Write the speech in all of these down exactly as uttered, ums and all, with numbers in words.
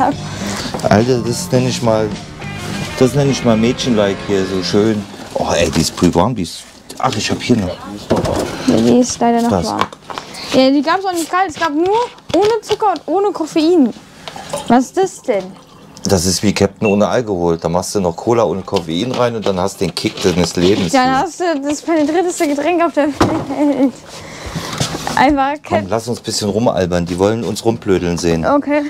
habe. Alter, das nenne ich mal, das nenne ich mal Mädchen-like hier, so schön. Oh ey, die ist pre-warm, die ist, ach, ich habe hier noch. Ja, die ist leider noch warm. Ja, die gab es auch nicht kalt, es gab nur ohne Zucker und ohne Koffein. Was ist das denn? Das ist wie Captain ohne Alkohol. Da machst du noch Cola ohne Koffein rein und dann hast du den Kick deines Lebens. Dann hast du das penetrierteste Getränk auf der Welt. Einfach Captain. Komm, lass uns ein bisschen rumalbern. Die wollen uns rumblödeln sehen. Okay.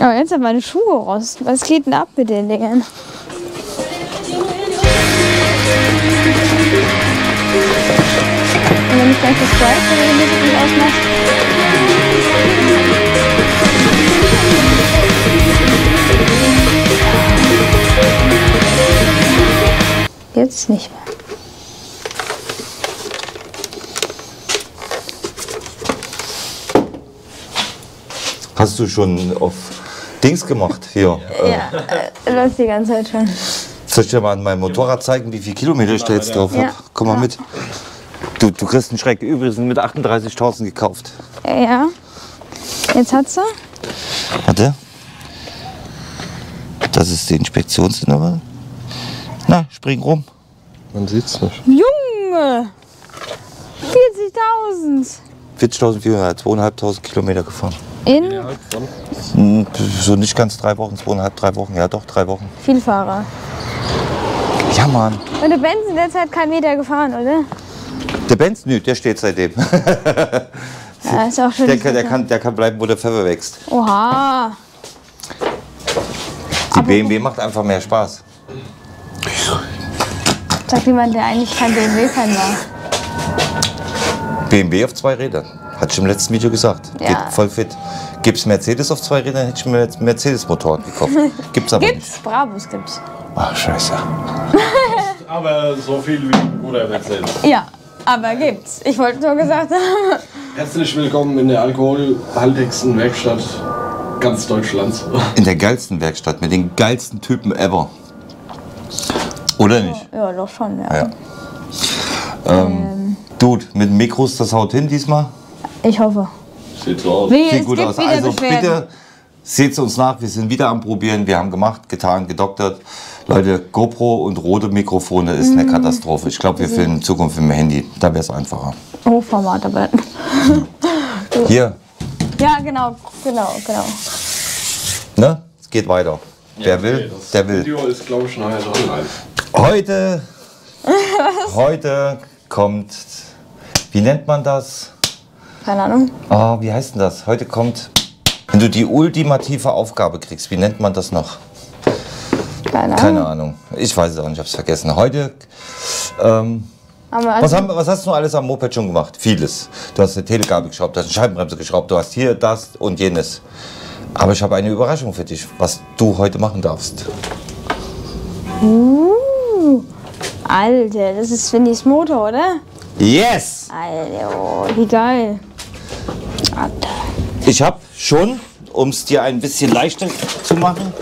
Aber jetzt hat meine Schuhe rost. Was geht denn ab mit den Dingern? Und wenn ich gleich das Sprite, wenn du die Musik nicht ausmachst. Jetzt nicht mehr. Hast du schon auf Dings gemacht? Hier. Ja, äh, läuft die ganze Zeit schon. Soll ich dir mal an meinem Motorrad zeigen, wie viele Kilometer ich da jetzt drauf habe? Ja. Komm mal mit. Du, du kriegst einen Schreck. Übrigens mit achtunddreißigtausend gekauft. Ja. Jetzt hat sie. Warte. Das ist die Inspektionsnummer. Na, spring rum. Man sieht's nicht. Junge! vierzigtausend! vierzigtausendvierhundert, zweitausendfünfhundert Kilometer gefahren. In? So nicht ganz drei Wochen, zweieinhalb, drei Wochen. Ja, doch, drei Wochen. Vielfahrer. Ja, Mann. Und der Benz in der Zeit keinen Meter gefahren, oder? Der Benz? Nö, der steht seitdem. Ja, ist auch schon der, kann, der, kann, der kann bleiben, wo der Pfeffer wächst. Oha! Die aber B M W macht einfach mehr Spaß. Sagt jemand, der eigentlich kein B M W-Fan war. B M W auf zwei Rädern. Hatte ich im letzten Video gesagt. Ja. Geht voll fit. Gibt's Mercedes auf zwei Rädern, hätte ich mir Mercedes-Motoren gekauft. Gibt's aber gibt's? Nicht. Brabus gibt's. Ach, scheiße. Aber so viel wie ein guter Mercedes. Ja, aber gibt's. Ich wollte nur gesagt haben. Herzlich willkommen in der alkoholhaltigsten Werkstatt ganz Deutschlands. In der geilsten Werkstatt, mit den geilsten Typen ever. Oder nicht? Ja, doch schon, ja. ja. Ähm, ähm. Dude, mit Mikros, das haut hin diesmal? Ich hoffe. Sieht so aus. Wie, Sieht gut aus. Also Beschwerden. Bitte seht uns nach, wir sind wieder am Probieren. Wir haben gemacht, getan, gedoktert. Leute, GoPro und rote Mikrofone ist mhm. eine Katastrophe. Ich glaube, wir filmen in Zukunft mit dem Handy. Da wäre es einfacher. Hochformat aber. Hier. Ja, genau, genau, genau. Ne? Es geht weiter. Ja, Wer will, okay, das der will. Video ist, glaube ich, nachher schon live. Heute, heute kommt, wie nennt man das? Keine Ahnung. Oh, wie heißt denn das? Heute kommt, wenn du die ultimative Aufgabe kriegst, wie nennt man das noch? Keine Ahnung. Keine Ahnung. Ich weiß es auch nicht, ich habe es vergessen. Heute, ähm, haben wir also was, haben, was hast du alles am Moped schon gemacht? Vieles. Du hast eine Telegabel geschraubt, du hast eine Scheibenbremse geschraubt, du hast hier das und jenes. Aber ich habe eine Überraschung für dich, was du heute machen darfst. Uh, Alter, das ist Swindys Motor, oder? Yes! Alter, oh, wie geil. Alter. Ich habe schon, um es dir ein bisschen leichter zu machen,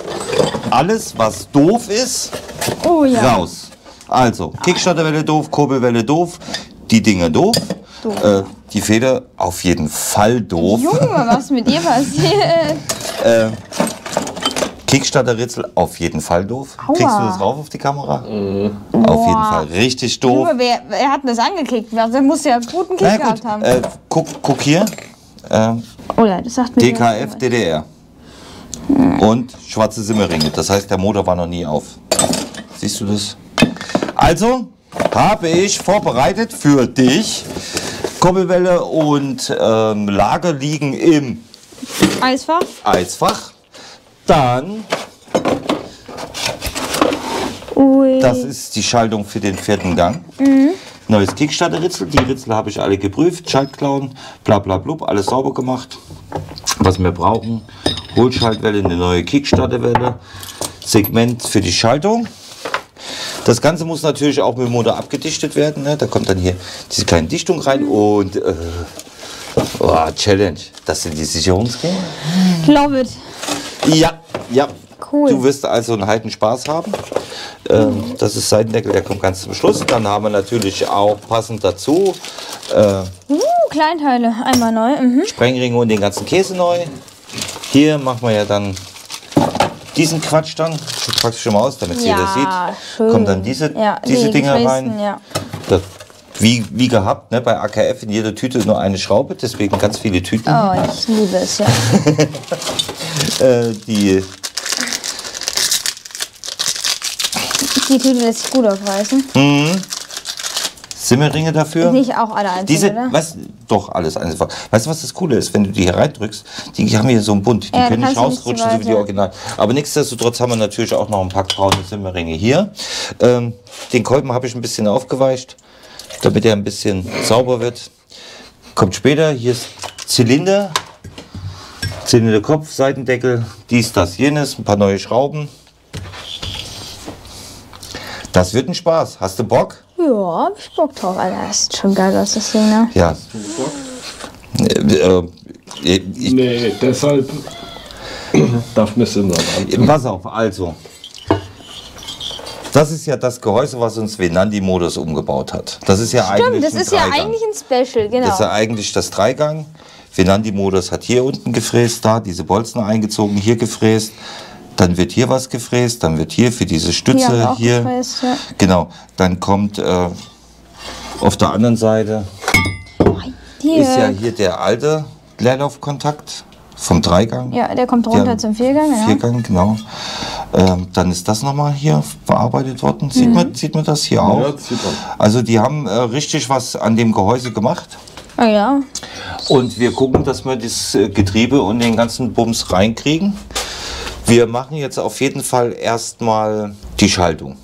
alles, was doof ist, oh, ja. raus. Also, Kickstarterwelle doof, Kurbelwelle doof, die Dinger doof. Äh, die Feder auf jeden Fall doof. Junge, was mit dir passiert? äh, Kickstarter-Ritzel auf jeden Fall doof. Aua. Kriegst du das rauf auf die Kamera? Mhm. Auf jeden Fall richtig doof. Junge, wer, wer hat denn das angekickt? Also, der muss ja einen guten Kick naja, gut. gehabt haben. Äh, guck, guck hier. Äh, oh, das sagt mir D K F D D R. Hm. Und schwarze Simmeringe. Das heißt, der Motor war noch nie auf. Siehst du das? Also habe ich vorbereitet für dich. Kurbelwelle und ähm, Lager liegen im Eisfach. Eisfach. Dann, Ui. das ist die Schaltung für den vierten Gang. Mhm. Neues Kickstarter-Ritzel. Die Ritzel habe ich alle geprüft. Schaltklauen, bla bla blub, alles sauber gemacht. Was wir brauchen, Hohlschaltwelle, eine neue Kickstarterwelle, Segment für die Schaltung. Das Ganze muss natürlich auch mit dem Motor abgedichtet werden. Ne? Da kommt dann hier diese kleine Dichtung rein und äh, oh, Challenge. Das sind die Sicherungsgänge. Love it. Ja, ja. Cool. Du wirst also einen halben Spaß haben. Ähm, das ist Seitendeckel, der kommt ganz zum Schluss. Dann haben wir natürlich auch passend dazu äh, uh, Kleinteile, einmal neu. Mhm. Sprengringe und den ganzen Käse neu. Hier machen wir ja dann diesen Quatsch dann. Ich pack's schon mal aus, damit ja, jeder sieht. Schön. Kommen dann diese, ja, diese die Dinger rein. Ja. Das, wie, wie gehabt, ne, bei A K F in jeder Tüte nur eine Schraube, deswegen ganz viele Tüten. Oh, ich liebe es, ja. äh, die... Die Tüte lässt sich gut aufreißen. Mhm. Simmerringe dafür. Nicht auch alle einzeln, diese, oder? Was, doch, alles einzeln. Weißt du, was das Coole ist? Wenn du die hier reindrückst, die haben hier so einen Bund. Die ja, können nicht rausrutschen, so wie die Original. Aber nichtsdestotrotz haben wir natürlich auch noch ein paar braune Simmerringe hier. Ähm, den Kolben habe ich ein bisschen aufgeweicht, damit er ein bisschen sauber wird. Kommt später. Hier ist Zylinder. Zylinderkopf, Seitendeckel, dies, das, jenes. Ein paar neue Schrauben. Das wird ein Spaß. Hast du Bock? Ja, hab ich Bock drauf. Alter, das sieht schon geil aus, das Ding, ne? Ja. Hast du Bock? Äh, äh, nee, deshalb darf man es immer machen. Pass auf, also. Das ist ja das Gehäuse, was uns Venandi-Modus umgebaut hat. Das ist ja Stimmt, eigentlich das ein ist Dreigang. ja eigentlich ein Special, genau. Das ist ja eigentlich das Dreigang. Venandi-Modus hat hier unten gefräst, da diese Bolzen eingezogen, hier gefräst. Dann wird hier was gefräst, dann wird hier für diese Stütze hier. Gefräst, ja. Genau, dann kommt äh, auf der anderen Seite hier. Ist ja hier der alte Leerlaufkontakt vom Dreigang. Ja, der kommt runter der, zum Viergang. Ja. Viergang, genau. Ähm, dann ist das nochmal hier bearbeitet worden. Sieht, mhm. man, sieht man das hier auch? Ja, das sieht man. Also die haben äh, richtig was an dem Gehäuse gemacht. Ah, ja. Und wir gucken, dass wir das äh, Getriebe und den ganzen Bums reinkriegen. Wir machen jetzt auf jeden Fall erstmal die Schaltung.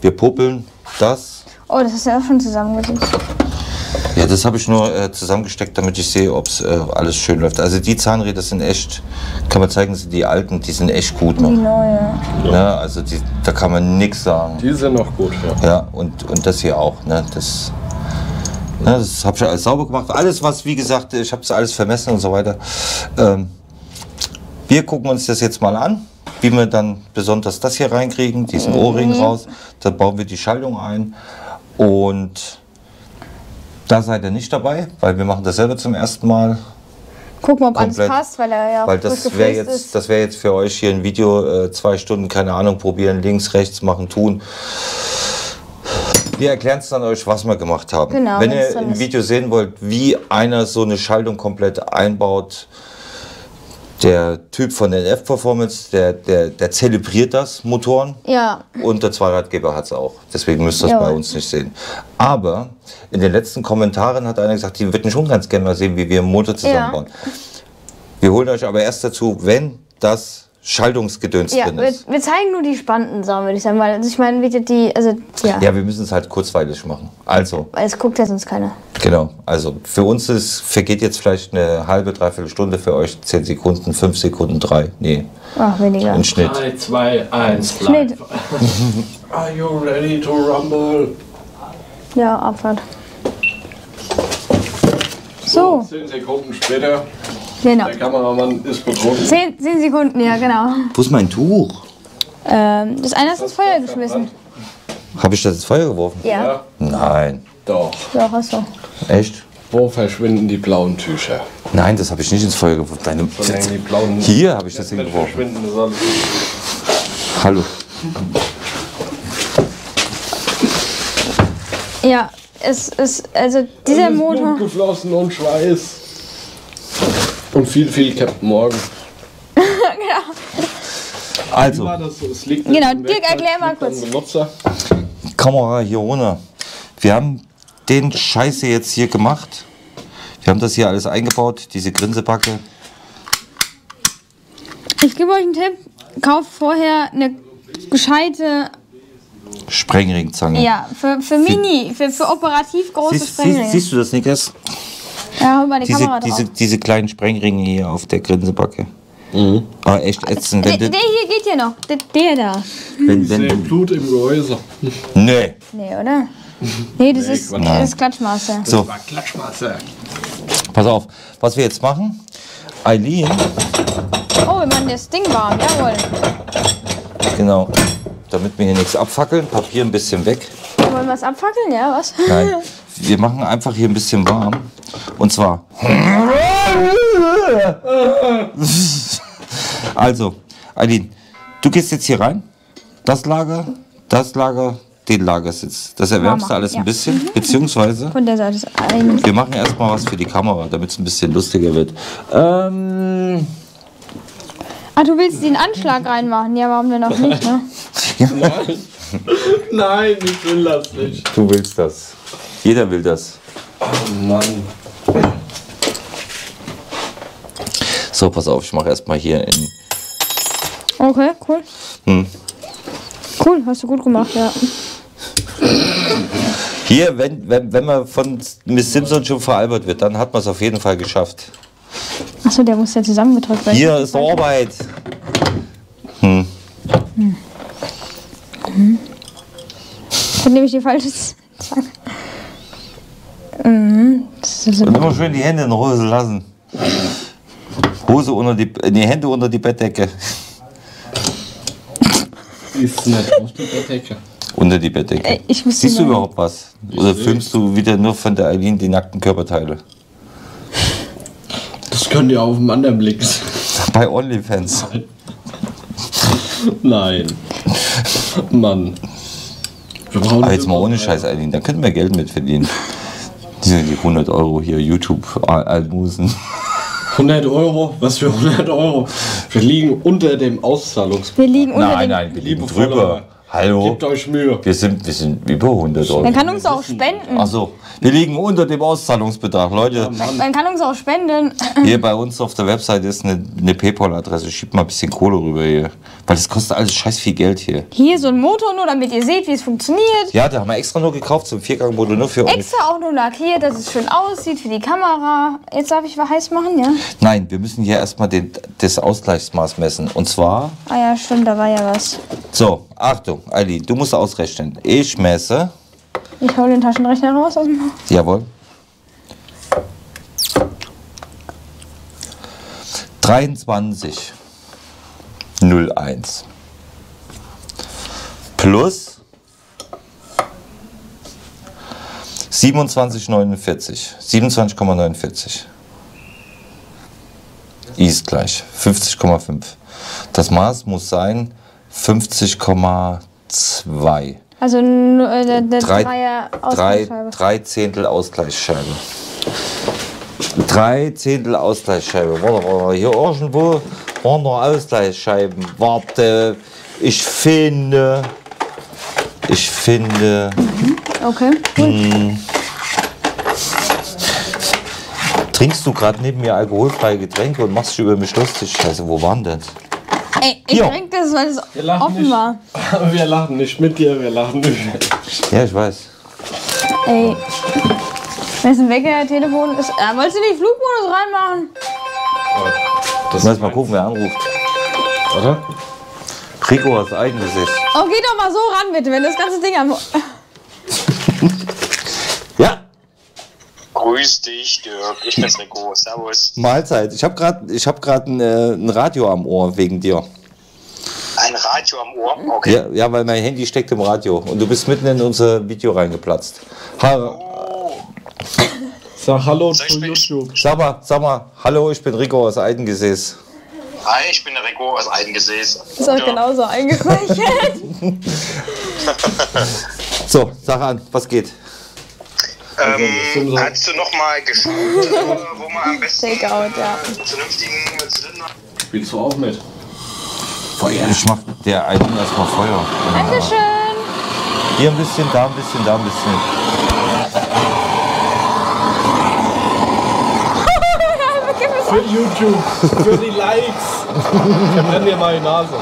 Wir popeln das. Oh, das ist ja auch schon zusammengesteckt. Ja, das habe ich nur äh, zusammengesteckt, damit ich sehe, ob es äh, alles schön läuft. Also die Zahnräder sind echt, kann man zeigen, sind die alten, die sind echt gut noch. Die neue. Ja, also die, da kann man nichts sagen. Die sind noch gut, ja. Ja, und, und das hier auch, ne? Das, ne, das habe ich alles sauber gemacht. Alles, was, wie gesagt, ich habe es alles vermessen und so weiter. Ähm, Wir gucken uns das jetzt mal an, wie wir dann besonders das hier reinkriegen, diesen Ohrring raus. Dann bauen wir die Schaltung ein und da seid ihr nicht dabei, weil wir machen das selber zum ersten Mal. Gucken, ob komplett. alles passt, weil er ja weil das wäre jetzt, wär jetzt für euch hier ein Video, äh, zwei Stunden, keine Ahnung, probieren, links, rechts, machen, tun. Wir erklären es dann euch, was wir gemacht haben. Genau, wenn ihr im Video sehen wollt, wie einer so eine Schaltung komplett einbaut, der Typ von N F Performance, der, der, der zelebriert das, Motoren. Ja. Und der Zweiradgeber hat es auch. Deswegen müsst ihr das bei uns nicht sehen. Aber in den letzten Kommentaren hat einer gesagt, die würden schon ganz gerne mal sehen, wie wir einen Motor zusammenbauen. Ja. Wir holen euch aber erst dazu, wenn das Schaltungsgedöns ja, drin ist. Wir, wir zeigen nur die spannenden Sachen, würde ich sagen. Weil also ich meine, wie die, also, ja. ja, wir müssen es halt kurzweilig machen. Also. Es guckt ja sonst keiner. Genau. Also für uns ist, vergeht jetzt vielleicht eine halbe, dreiviertel Stunde, für euch zehn Sekunden, fünf Sekunden, drei. Nee. Ach, weniger. Ein Schnitt. drei, zwei, eins, Schnitt. Are you ready to rumble? Ja, Abfahrt. So. so. zehn Sekunden später. Genau. Der Kameramann ist betrunken. Zehn, zehn Sekunden, ja, genau. Wo ist mein Tuch? Ähm, das eine hast du ins Feuer geschmissen. Habe ich das ins Feuer geworfen? Ja. ja. Nein. Doch. Doch, hast du. Echt? Wo verschwinden die blauen Tücher? Nein, das habe ich nicht ins Feuer geworfen. Deine die blauen Hier habe ich das hingeworfen. Hallo. Ja, es ist, also dieser ist Motor... Blut geflossen und Schweiß. Und viel, viel Captain Morgan. Genau. Also, das liegt genau, Dirk, erklär mal kurz. Kamera hier runter. Wir haben den Scheiße jetzt hier gemacht. Wir haben das hier alles eingebaut, diese Grinsebacke. Ich gebe euch einen Tipp, kauft vorher eine gescheite Sprengringzange. Ja, für, für Mini, für, für operativ große siehst, Sprengringe. Siehst du das, Niklas? Ja, hol mal die diese, Kamera drauf. Diese, diese kleinen Sprengringe hier auf der Grinsebacke. Mhm. Ah, echt ätzend. Der, der hier geht ja noch. Der, der da. Wenn, wenn, wenn Blut im Gehäuse. Nee. Nee, oder? Nee, das, nee, ist, das ist Klatschmaße. So. Das war Klatschmaße. Pass auf, was wir jetzt machen. Eileen. Oh, wir machen das Ding warm, jawohl. Genau, damit wir hier nichts abfackeln, Papier ein bisschen weg. Wollen wir es abfackeln? Ja, was? Nein, wir machen einfach hier ein bisschen warm. Und zwar... Also, Eileen, du gehst jetzt hier rein. Das Lager, das Lager, den Lagersitz. Das erwärmst du alles ja. ein bisschen, mhm. beziehungsweise... Von der Seite ein... Wir machen erstmal was für die Kamera, damit es ein bisschen lustiger wird. Ähm... Ah, du willst den Anschlag reinmachen? Ja, warum denn auch nicht, ne? Nein. Nein, ich will das nicht. Du willst das. Jeder will das. Oh Mann. So, pass auf, ich mache erstmal hier in... Okay, cool. Hm. Cool, hast du gut gemacht, ja. Hier, wenn, wenn, wenn man von Miss Simpson schon veralbert wird, dann hat man es auf jeden Fall geschafft. Achso, der muss ja zusammengedrückt werden. Hier ist Arbeit. Hm. Hm. Hm. Dann nehme ich die falsche Zange. Mhm. Immer schön die Hände in Hose lassen. Hose unter die, die Hände unter die Bettdecke. Ist nicht auf die Bettdecke. Unter die Bettdecke. Äh, ich wusste Siehst du überhaupt was? Oder filmst du wieder nur von der Eileen die nackten Körperteile? Das könnt ihr auf dem anderen Blick. Bei OnlyFans. Nein. Nein. Mann. Aber jetzt mal ohne Scheiß, Eileen, da könnten wir Geld mit verdienen. Die sind die hundert Euro hier, YouTube-Almosen. hundert Euro? Was für hundert Euro? Wir liegen unter dem Auszahlungsbetrag. Wir liegen unter Nein, nein, wir liegen drüber. Hallo. Gebt euch Mühe. Wir sind, wir sind über hundert Euro. Man kann uns auch spenden. Ach so. Wir liegen unter dem Auszahlungsbetrag, Leute. Man kann uns auch spenden. Hier bei uns auf der Website ist eine, eine PayPal-Adresse. Schiebt mal ein bisschen Kohle rüber hier. Weil das kostet alles scheiß viel Geld hier. Hier so ein Motor nur, damit ihr seht, wie es funktioniert. Ja, da haben wir extra nur gekauft, so ein Viergang-Motor nur für euch. Extra auch nur lackiert, dass es schön aussieht für die Kamera. Jetzt darf ich was heiß machen, ja? Nein, wir müssen hier erstmal den, das Ausgleichsmaß messen. Und zwar... Ah ja, stimmt, da war ja was. So, Achtung, Eileen, du musst ausrechnen. Ich messe... Ich hole den Taschenrechner raus aus dem Haus. Jawohl. dreiundzwanzig Komma null eins plus siebenundzwanzig Komma neunundvierzig. siebenundzwanzig Komma neunundvierzig ist gleich fünfzig Komma fünf. Das Maß muss sein fünfzig Komma zwei. Also äh, der, der drei, Dreier Ausgleichsscheibe. Drei Zehntel Ausgleichsscheibe. Drei Zehntel Ausgleichsscheibe. Warte, warte, hier irgendwo waren noch Ausgleichsscheiben. Warte, ich finde. Ich finde. Mhm. Okay. Mh, trinkst du gerade neben mir alkoholfreie Getränke und machst dich über mich lustig? Scheiße, wo waren denn? Ey, ich ja. trinke das, weil es offen war. Wir lachen nicht mit dir, wir lachen nicht. Ja, ich weiß. Ey, wessen Wecker, Telefon ist... Äh, wolltest du nicht Flugmodus reinmachen? Das muss mal gucken, wer anruft. Oder? Rico hat eigenes Gesicht. Oh, geh doch mal so ran, bitte, wenn das ganze Ding am... Ja? Grüß dich, Dirk. Ich bin's, Rico. Servus. Mahlzeit. Ich habe gerade hab ein, äh, ein Radio am Ohr wegen dir. Ein Radio am Ohr? Okay. Ja, ja, weil mein Handy steckt im Radio und du bist mitten in unser Video reingeplatzt. Ha oh. Sag hallo sag, zu YouTube. Sag mal, sag mal, hallo, ich bin Rico aus Eidengesäß. Hi, ich bin der Rico aus Eidengesäß. Ist auch ja. genauso eingespeichert. So, sag an, was geht? Ähm, hast du noch mal geschaut, wo man am besten Take out, ja. vernünftigen Zylinder... Spielst du auch mit? Feuer. Ich mach der Eileen erstmal Feuer. Dankeschön. Hier ein bisschen, da ein bisschen, da ein bisschen. Für YouTube, für die Likes. Dann brennen wir mal die Nase.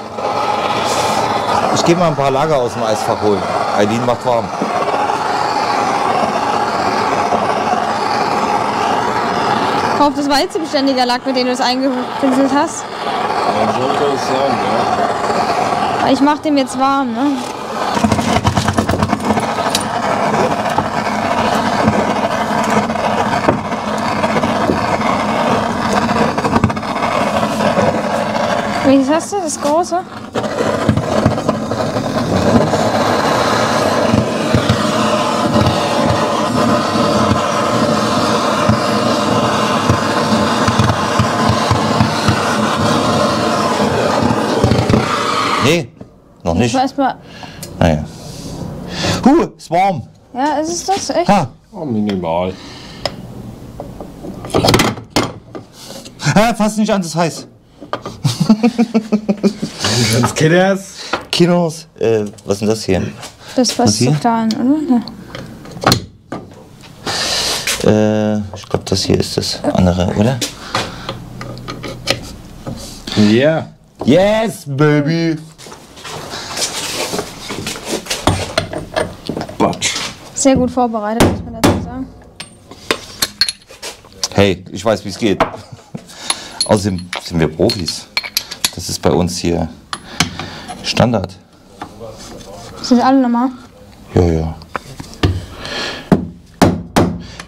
Ich geh mal ein paar Lager aus dem Eisfach holen. Eileen macht warm. Auf das Weizebeständiger Lack, mit dem du es eingepinselt hast. Ja, so kann ich sagen, ja. Ich mach dem jetzt warm, ne? Welches hast du? Das große? noch nicht. Ich weiß mal. Naja. Huh, ist warm. Ja, ist es das echt? Ah. Oh, minimal. Ah, fass nicht an, das ist heiß. Kinos. Kinos. Äh, was ist denn das hier? Das was zu da, oder? Ja. Äh, ich glaube, das hier ist das andere, oder? Yeah. Yes, baby. Batsch. Sehr gut vorbereitet, muss man dazu sagen. Hey, ich weiß, wie es geht. Außerdem sind wir Profis. Das ist bei uns hier Standard. Sind alle normal? Ja, ja.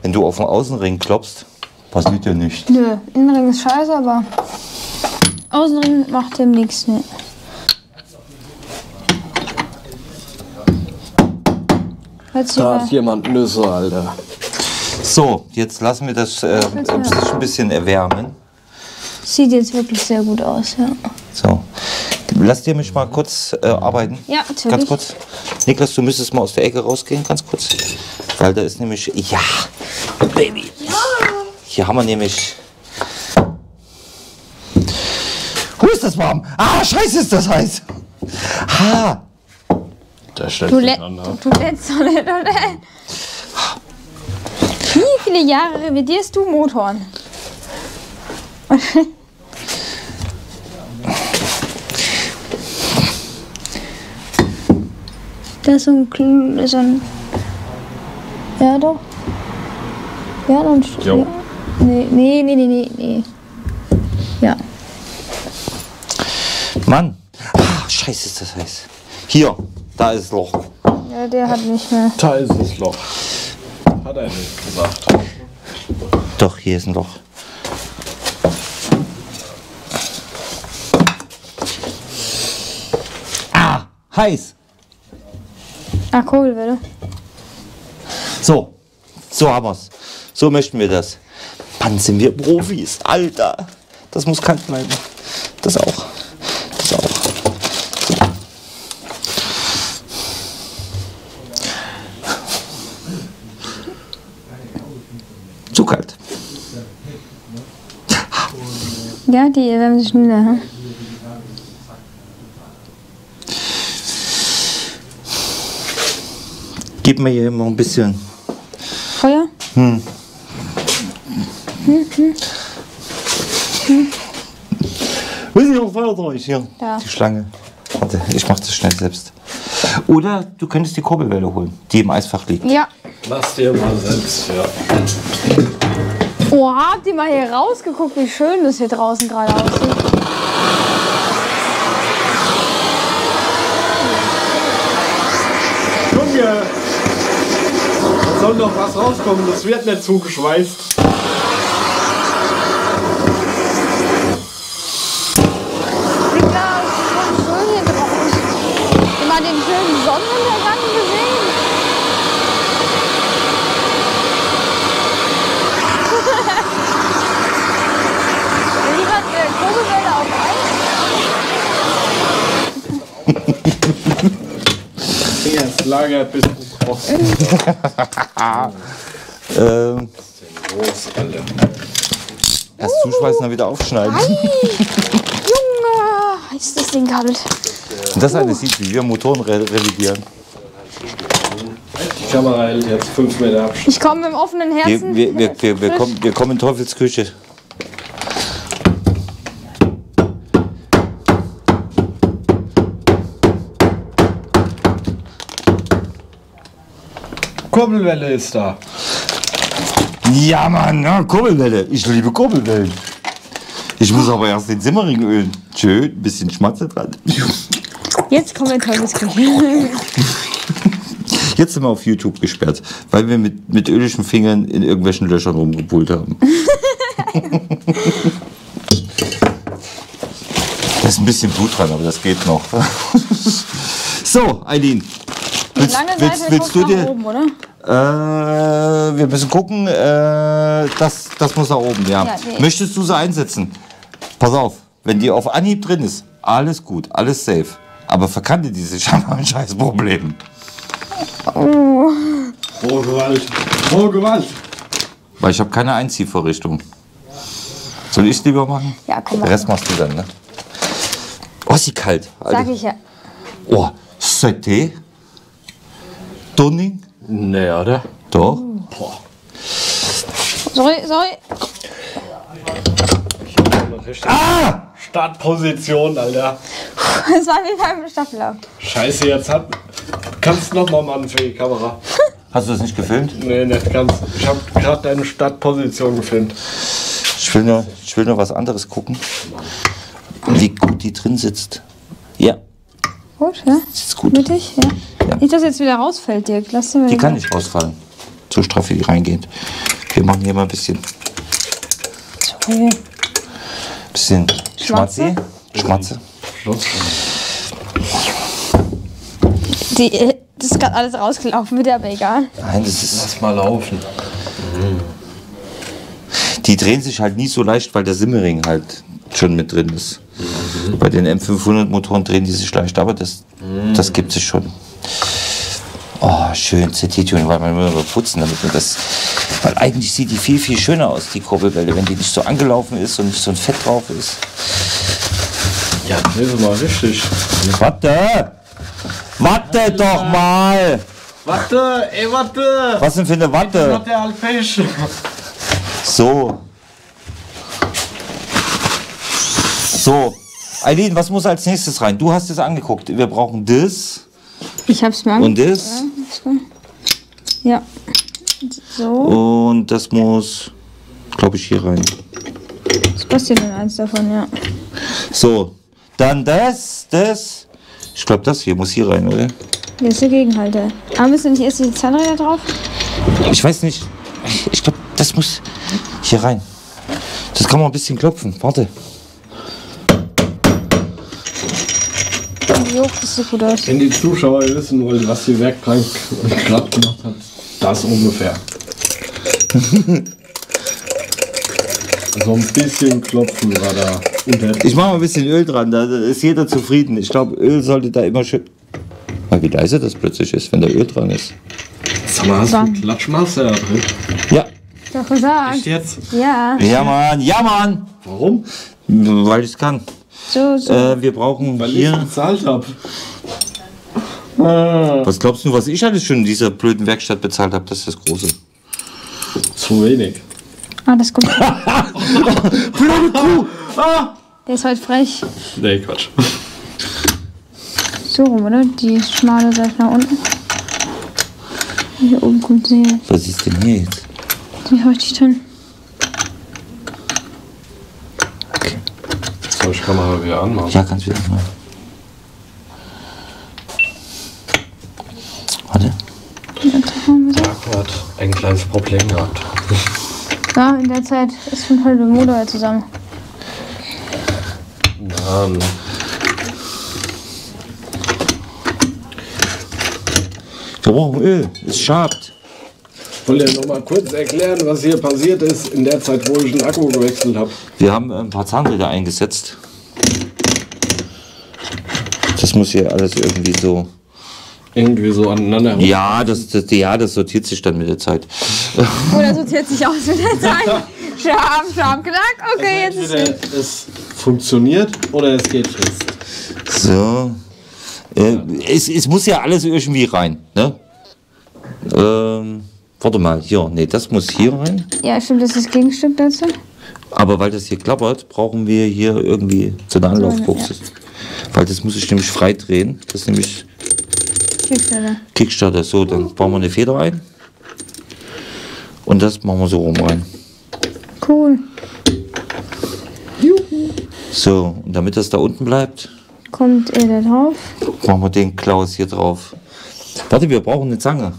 Wenn du auf den Außenring klopfst, passiert dir nichts. Nö, Innenring ist scheiße, aber Außenring macht dem nichts. Ne. Da hat jemand Nüsse, Alter. So, jetzt lassen wir das äh, ein bisschen erwärmen. Sieht jetzt wirklich sehr gut aus, ja. So. Lasst ihr mich mal kurz äh, arbeiten? Ja, natürlich. Ganz kurz. Niklas, du müsstest mal aus der Ecke rausgehen, ganz kurz. Weil da ist nämlich... Ja, Baby. Ja. Hier haben wir nämlich... Wo ist das warm? Ah, scheiße, ist das heiß. Ha. Da stellt sich an, ne? Du lädst doch nicht, oder? Wie viele Jahre revidierst du Motoren? Da ist so ein, so ein... Ja doch. Ja, dann... Jo. Ja. Nee, nee, nee, nee, nee. Ja. Mann! Ach, scheiße, ist das heiß. Hier, da ist das Loch. Ja, der hat nicht mehr. Da ist das Loch. Hat er nicht gesagt. Doch, hier ist ein Loch. Ah, heiß! Ah, Kugelwelle. So, so haben wir's. So möchten wir das. Mann, sind wir Profis, Alter. Das muss kalt bleiben. Das auch. Das auch. So. Zu kalt. Ja, die werden sich schneller, hm? Gib mir hier immer ein bisschen Feuer. Hm. Hm, hm. Hm. Wo ist noch Feuer drauf? Hier. Ja. Die Schlange. Warte, ich mach das schnell selbst. Oder du könntest die Kurbelwelle holen, die im Eisfach liegt. Ja. Mach's dir mal selbst, ja. Oh, habt ihr mal hier rausgeguckt, wie schön das hier draußen gerade aussieht? Junge! Soll noch was rauskommen, das wird nicht zugeschweißt. Digga, es ist schon schön hier draußen. Hast du mal den schönen Sonnenuntergang gesehen? Wie hat der Kugelwelle auf Eis? Digga, das lagert bis ähm, erst zuschweißen, dann wieder aufschneiden. Junge, ist das Ding kalt. Und das eine sieht, wie wir Motoren revidieren. Die Kamera hält jetzt fünf Meter Abstand. Ich komme im offenen Herzen. Wir, wir, wir, wir, kommen, wir kommen in Teufelsküche. Kurbelwelle ist da. Ja, Mann, ja, Kurbelwelle. Ich liebe Kurbelwellen. Ich muss aber erst den Simmering ölen. Schön, ein bisschen Schmatze dran. Jetzt kommt ein tolles Gefühl. Jetzt sind wir auf YouTube gesperrt, weil wir mit, mit ölischen Fingern in irgendwelchen Löchern rumgepult haben. Da ist ein bisschen Blut dran, aber das geht noch. So, Eileen. Willst, lange willst, willst du dir, nach oben, oder? Äh, wir müssen gucken, äh, das, das muss nach oben, ja. Ja, nee. Möchtest du sie einsetzen? Pass auf, wenn die auf Anhieb drin ist, alles gut, alles safe. aber verkannte die sich scheinbar ein scheiß Problem. Oh. Oh Gewalt, oh Gewalt. Weil ich habe keine Einziehvorrichtung. Soll ich es lieber machen? Ja, komm mal. Den Rest machst du dann, ne? Oh, ist sie kalt. Alter. Sag ich ja. Oh, Sauté? Dunning? Nee, oder? Doch. Mm. Boah. Sorry, sorry. Ah! Startposition, Alter. Das war wie beim Staffellauf. Scheiße, jetzt hat... Kannst du nochmal machen für die Kamera. Hast du das nicht gefilmt? Nee, nicht ganz. Ich habe gerade deine Startposition gefilmt. Ich will, nur, ich will nur was anderes gucken. Wie gut die drin sitzt. Ja. Gut, ja? Sitzt gut. Mittig, ja. Ja. Nicht, dass jetzt wieder rausfällt, Dirk. Lass die die kann nicht rausfallen. Zu straff, wie die reingeht. Wir machen hier mal ein bisschen... Sorry. Bisschen Schmatze. Schmatze. Die, das ist gerade alles rausgelaufen, wird aber egal. Nein, das ist. Lass mal laufen. Die drehen sich halt nie so leicht, weil der Simmering halt schon mit drin ist. Mhm. Bei den M fünfhundert Motoren drehen die sich leicht, aber das, mhm. das gibt es schon. Oh, schön, C T-Tune, weil man muss mal putzen, damit man das. Weil eigentlich sieht die viel, viel schöner aus, die Kurbelwelle, wenn die nicht so angelaufen ist und nicht so ein Fett drauf ist. Ja, hilf mal richtig. Warte! Warte Alter. Doch mal! Warte, ey, warte! Was denn für eine Watte? Das hat der halt Fisch. So. So. Eileen, was muss als nächstes rein? Du hast es angeguckt. Wir brauchen das. Ich hab's mir angeguckt. Und das? Ja. So. Und das muss, glaube ich, hier rein. Das passt hier denn eins davon, ja. So. Dann das, das. Ich glaube, das hier muss hier rein, oder? Hier ist der Gegenhalter. Aber müssen nicht erst die Zahnräder drauf? Ich weiß nicht. Ich glaube, das muss hier rein. Das kann man ein bisschen klopfen. Warte. Jo, das sieht gut aus. Wenn die Zuschauer wissen wollen, was die Werkbank glatt gemacht hat, das ungefähr. So ein bisschen klopfen war da. Ich mache mal ein bisschen Öl dran, da ist jeder zufrieden. Ich glaube, Öl sollte da immer schön... Mal wie leise das plötzlich ist, wenn da Öl dran ist. Sag mal, hast du einen Klatschmaster da drin? Ja. Doch gesagt. Echt jetzt? Ja. Ja, Mann, ja, Mann. Warum? Weil ich es kann. So, so. Äh, wir brauchen weil hier... Weil ich bezahlt habe. Was glaubst du, was ich alles schon in dieser blöden Werkstatt bezahlt habe? Das ist das Große. Zu wenig. Ah, das kommt. Blöde Kuh! Ah! Der ist heute frech. Nee, Quatsch. So rum, oder? Die schmale Seite nach unten. Hier oben kommt sie jetzt. Was ist denn hier jetzt? Wie hau ich dich drin? Okay. Soll ich die Kamera wieder anmachen? Ja, kannst du wieder anmachen. Warte. Ja, Gott, ein kleines Problem gehabt. Ja, in der Zeit ist schon halbe Motor zusammen. Mann. Wir brauchen Öl, es schabt. Ich wollte dir noch mal kurz erklären, was hier passiert ist, in der Zeit, wo ich den Akku gewechselt habe. Wir haben ein paar Zahnräder eingesetzt. Das muss hier alles irgendwie so... Irgendwie so aneinander. Ja das, das, ja, das sortiert sich dann mit der Zeit. Oder sortiert sich aus mit der Zeit. Scham, scham, knack. Okay, also jetzt ist es. Es funktioniert oder es geht jetzt. So. Äh, ja. es, es muss ja alles irgendwie rein. Ne? Ähm, warte mal. Ja, nee, das muss hier rein. Ja, stimmt, das ist das Gegenstück dazu. Aber weil das hier klappert, brauchen wir hier irgendwie so eine Anlaufbuchse. Ja. Weil das muss ich nämlich frei drehen. Das ist nämlich. Kickstarter. Kickstarter, so, dann bauen wir eine Feder ein und das machen wir so rum rein. Cool. Juhu. So, und damit das da unten bleibt, kommt er da drauf. Machen wir den Klaus hier drauf. Warte, wir brauchen eine Zange.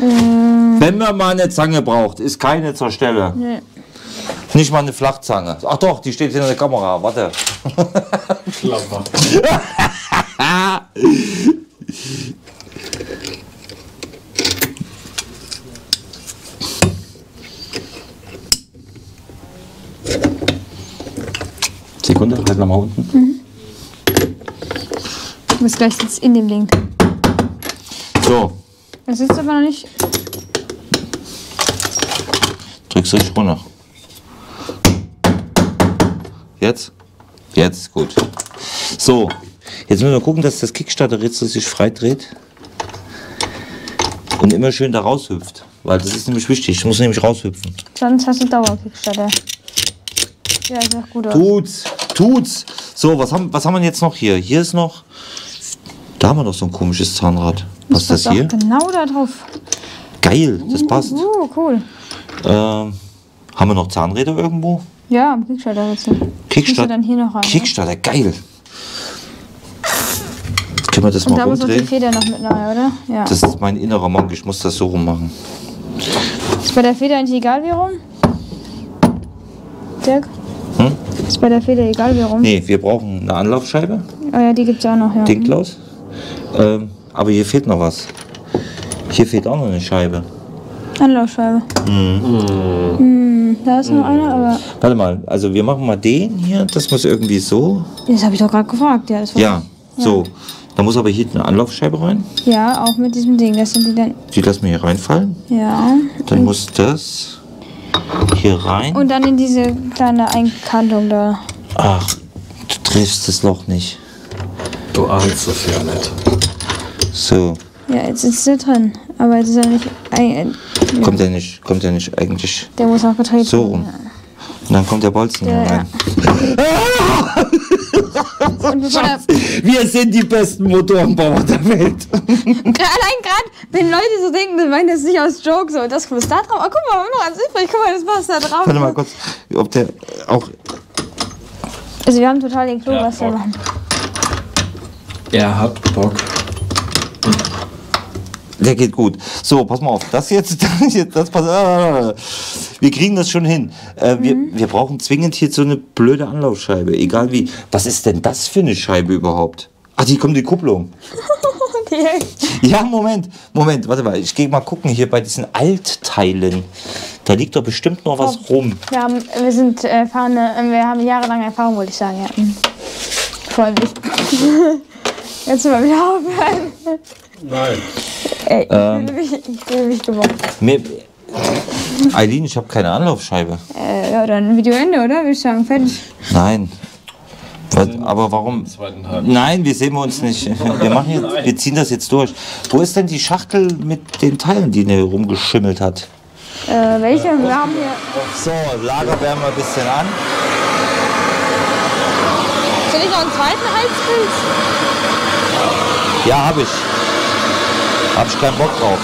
Äh. Wenn man mal eine Zange braucht, ist keine zur Stelle. Nee. Nicht mal eine Flachzange. Ach doch, die steht hinter der Kamera, warte. Klapper. Sekunde, halt nochmal unten. Mhm. muss gleich jetzt in dem Ding. So. Das sitzt aber noch nicht. Drückst du schon noch. Jetzt? Jetzt, gut. So, jetzt müssen wir gucken, dass das Kickstarter-Rätsel sich frei dreht und immer schön da raushüpft. Weil das ist nämlich wichtig, ich muss nämlich raushüpfen. Sonst hast du Dauer-Kickstarter. Ja, ist auch gut aus. Tut's, tut's. So, was haben, was haben wir jetzt noch hier? Hier ist noch, da haben wir noch so ein komisches Zahnrad. Was ist das, das hier? Genau da drauf. Geil, das passt. Uh, uh, cool. Ähm, haben wir noch Zahnräder irgendwo? Ja, am Kickstarter. Kickstarter, dann hier noch rein, Kickstarter, ne? Geil. Jetzt können wir das und mal da rumdrehen. Da muss auch die Feder noch mit rein, oder? Ja. Das ist mein innerer Monk, ich muss das so rummachen. Ist bei der Feder eigentlich egal wie rum? Dirk? Hm? Ist bei der Feder egal wie rum? Nee, wir brauchen eine Anlaufscheibe. Oh ja, die gibt es auch noch, ja. Dinklaus. Ähm, aber hier fehlt noch was. Hier fehlt auch noch eine Scheibe. Anlaufscheibe. Mhm. Mhm. Da ist noch einer, aber. Warte mal, also wir machen mal den hier, das muss irgendwie so. Das habe ich doch gerade gefragt, ja. Das war ja, ja, so. Da muss aber hier eine Anlaufscheibe rein. Ja, auch mit diesem Ding. Das sind die dann. Die lassen wir hier reinfallen. Ja. Dann und muss das hier rein. Und dann in diese kleine Einkantung da. Ach, du triffst das Loch nicht. Du ahnst das ja nicht. So. Ja, jetzt ist er drin, aber jetzt ist er nicht. Äh, ja. Kommt er nicht, kommt er nicht eigentlich. Der muss auch getreten werden. So rum. Ja. Und dann kommt der Bolzen der, rein. Ja. Und Schatz, wir sind die besten Motorenbauer der Welt. Allein gerade, wenn Leute so denken, dann meinen das nicht aus Joke so. Das kommt da drauf. Oh, guck mal, noch ans übrig. Guck mal, das passt da drauf. Warte mal kurz, ob der auch. Also, wir haben total den Klo, ja, was wir machen. Er hat Bock. Der geht gut. So, pass mal auf. Das jetzt, das jetzt, das passt. Wir kriegen das schon hin. Äh, mhm. wir, wir brauchen zwingend hier so eine blöde Anlaufscheibe. Egal wie. Was ist denn das für eine Scheibe überhaupt? Ach, hier kommt die Kupplung. Okay. Ja, Moment. Moment, warte mal. Ich gehe mal gucken hier bei diesen Altteilen. Da liegt doch bestimmt noch was oh. rum. Wir haben, wir sind erfahrene, wir haben jahrelange Erfahrung, würde ich sagen. Ja. Voll wichtig. Jetzt mal wieder aufhören. Nein. Ey, ich ähm, fühle mich gemobbt. Eileen, ich habe keine Anlaufscheibe. Äh, ja, dann Videoende, oder? Würde ich sagen, fertig. Nein. Was, aber warum? Nein, wir sehen wir uns nicht. Wir, machen jetzt, wir ziehen das jetzt durch. Wo ist denn die Schachtel mit den Teilen, die hier rumgeschimmelt hat? Äh, welche? Wir haben hier. So, Lager wärmen wir ein bisschen an. Soll ich noch einen zweiten Heizpilz? Ja, habe ich. Hab ich keinen Bock drauf.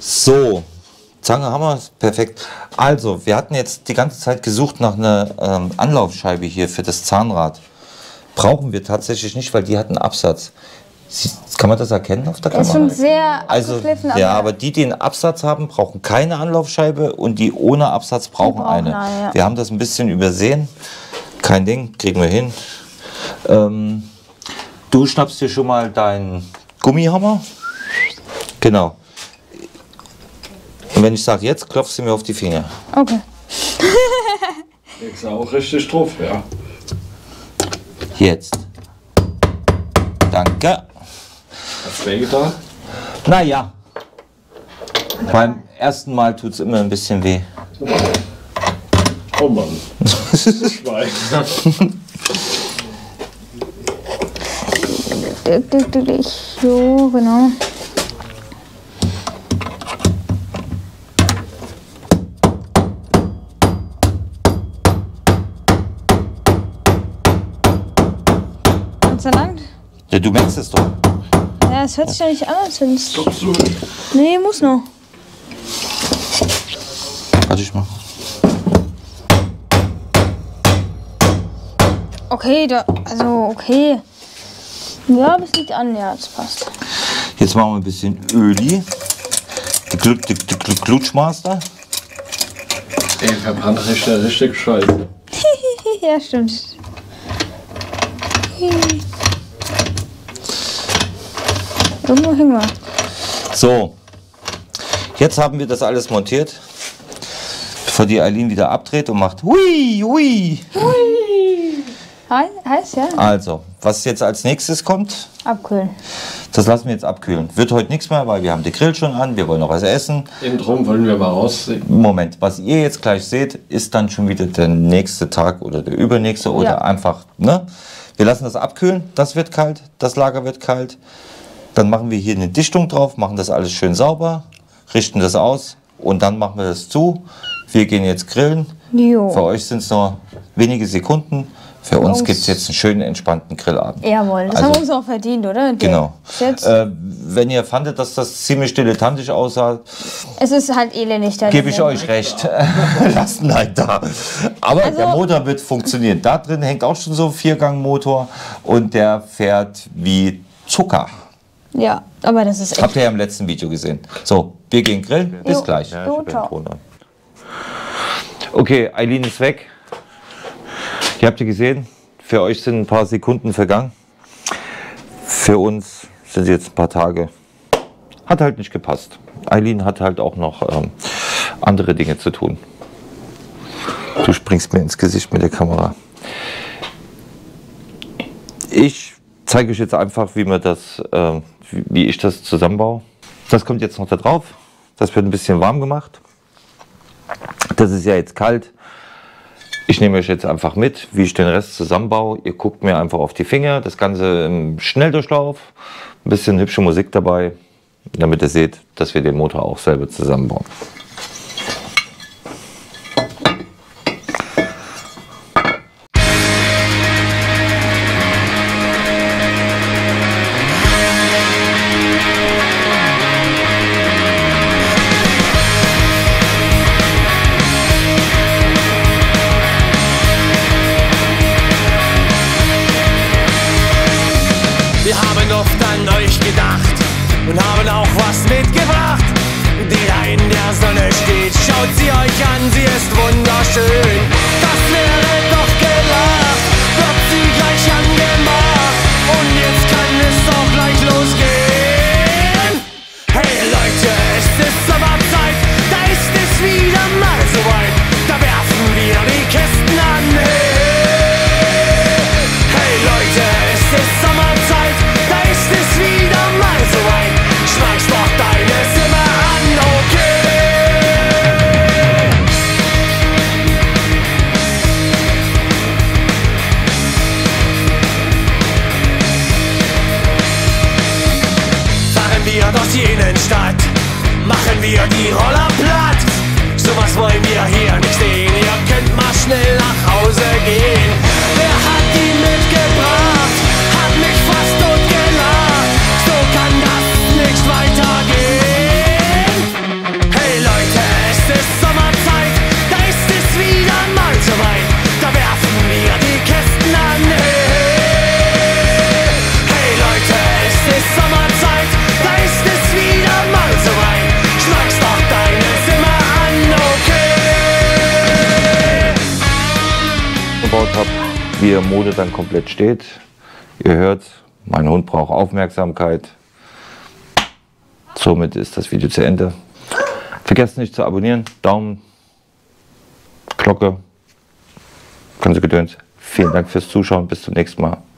So, Zange haben wir, perfekt. Also, wir hatten jetzt die ganze Zeit gesucht nach einer ähm, Anlaufscheibe hier für das Zahnrad. Brauchen wir tatsächlich nicht, weil die hat einen Absatz. Sie, kann man das erkennen auf der Kamera? Ist schon sehr abgeschliffen. Also, ja, aber die, die einen Absatz haben, brauchen keine Anlaufscheibe und die ohne Absatz brauchen eine. Eine, ja. Wir haben das ein bisschen übersehen. Kein Ding, kriegen wir hin. Ähm, du schnappst dir schon mal deinen Gummihammer. Genau. Und wenn ich sage jetzt, klopfst du mir auf die Finger. Okay. Ist auch richtig drauf, ja. Jetzt. Danke. Hat's weh getan? Naja. Beim ersten Mal tut es immer ein bisschen weh. Oh Mann. So, genau. Hat's erlangt? Ja, du merkst es doch. Ja, es hört sich ja nicht an, als wenn es. Nee, muss noch. Warte ich mal. Okay, da, also okay. Ja, es liegt an, ja, es passt. Jetzt machen wir ein bisschen Öli. Die, Gl die, die, die Glutschmaster. Ey, verbrannt richtig, richtig scheiße. Ja, stimmt. Irgendwo hängen wir. So, jetzt haben wir das alles montiert. Bevor die Eileen wieder abdreht und macht hui, hui. Hui. Heiß, ja. Also, was jetzt als nächstes kommt? Abkühlen. Das lassen wir jetzt abkühlen. Wird heute nichts mehr, weil wir haben den Grill schon an, wir wollen noch was essen. Eben drum wollen wir mal raussehen. Moment, was ihr jetzt gleich seht, ist dann schon wieder der nächste Tag oder der übernächste oder ja. einfach, ne? Wir lassen das abkühlen, das wird kalt, das Lager wird kalt. Dann machen wir hier eine Dichtung drauf, machen das alles schön sauber, richten das aus und dann machen wir das zu. Wir gehen jetzt grillen. Jo. Für euch sind es nur wenige Sekunden. Für uns gibt es jetzt einen schönen, entspannten Grillabend. Jawohl, das also, haben wir uns auch verdient, oder? Den genau. Äh, wenn ihr fandet, dass das ziemlich dilettantisch aussah, es ist halt elendig. Gebe ich euch recht. Lasst ein Like da. Aber also, der Motor wird funktionieren. Da drin hängt auch schon so ein Viergang-Motor und der fährt wie Zucker. Ja, aber das ist echt. Habt ihr ja im letzten Video gesehen. So, wir gehen grillen. Jo. Bis gleich. Ja, jo, ciao. Okay, Eileen ist weg. Ihr habt ihr gesehen, für euch sind ein paar Sekunden vergangen, für uns sind jetzt ein paar Tage. Hat halt nicht gepasst. Eileen hat halt auch noch ähm, andere Dinge zu tun. Du springst mir ins Gesicht mit der Kamera. Ich zeige euch jetzt einfach, wie, man das, äh, wie ich das zusammenbaue. Das kommt jetzt noch da drauf. Das wird ein bisschen warm gemacht. Das ist ja jetzt kalt. Ich nehme euch jetzt einfach mit, wie ich den Rest zusammenbaue. Ihr guckt mir einfach auf die Finger. Das Ganze im Schnelldurchlauf. Ein bisschen hübsche Musik dabei, damit ihr seht, dass wir den Motor auch selber zusammenbauen. Wie die Mode dann komplett steht. Ihr hört, mein Hund braucht Aufmerksamkeit. Somit ist das Video zu Ende. Vergesst nicht zu abonnieren, Daumen, Glocke, ganze Gedöns. Vielen Dank fürs Zuschauen, bis zum nächsten Mal.